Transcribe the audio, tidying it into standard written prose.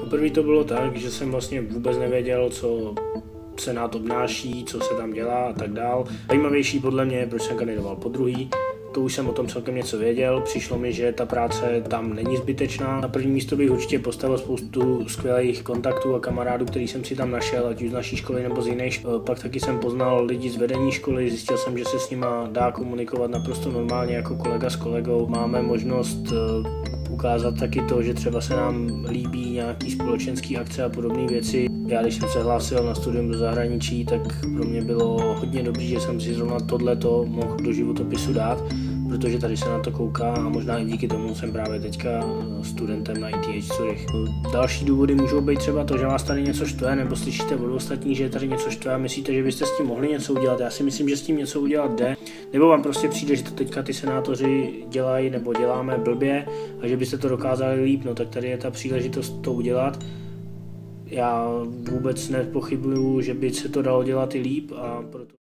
Poprvé to bylo tak, že jsem vlastně vůbec nevěděl, co se na to obnáší, co se tam dělá a tak dál. Zajímavější podle mě, proč jsem kandidoval podruhý, to už jsem o tom celkem něco věděl, přišlo mi, že ta práce tam není zbytečná. Na první místo bych určitě postavil spoustu skvělých kontaktů a kamarádů, který jsem si tam našel, ať už z naší školy nebo z jiné školy. Pak taky jsem poznal lidi z vedení školy, zjistil jsem, že se s nima dá komunikovat naprosto normálně jako kolega s kolegou. Máme možnost ukázat taky to, že třeba se nám líbí nějaký společenský akce a podobné věci. Já když jsem se hlásil na studium do zahraničí, tak pro mě bylo hodně dobrý, že jsem si zrovna tohleto mohl do životopisu dát, protože tady se na to kouká a možná i díky tomu jsem právě teďka studentem na ITH Zurich. Další důvody můžou být třeba to, že vás tady něco štve, nebo slyšíte od ostatních, že je tady něco štve a myslíte, že byste s tím mohli něco udělat. Já si myslím, že s tím něco udělat jde, nebo vám prostě přijde, že to teďka ty senátoři dělají nebo děláme blbě a že byste to dokázali líp, no tak tady je ta příležitost to udělat. Já vůbec nepochybuju, že by se to dalo dělat i líp a proto...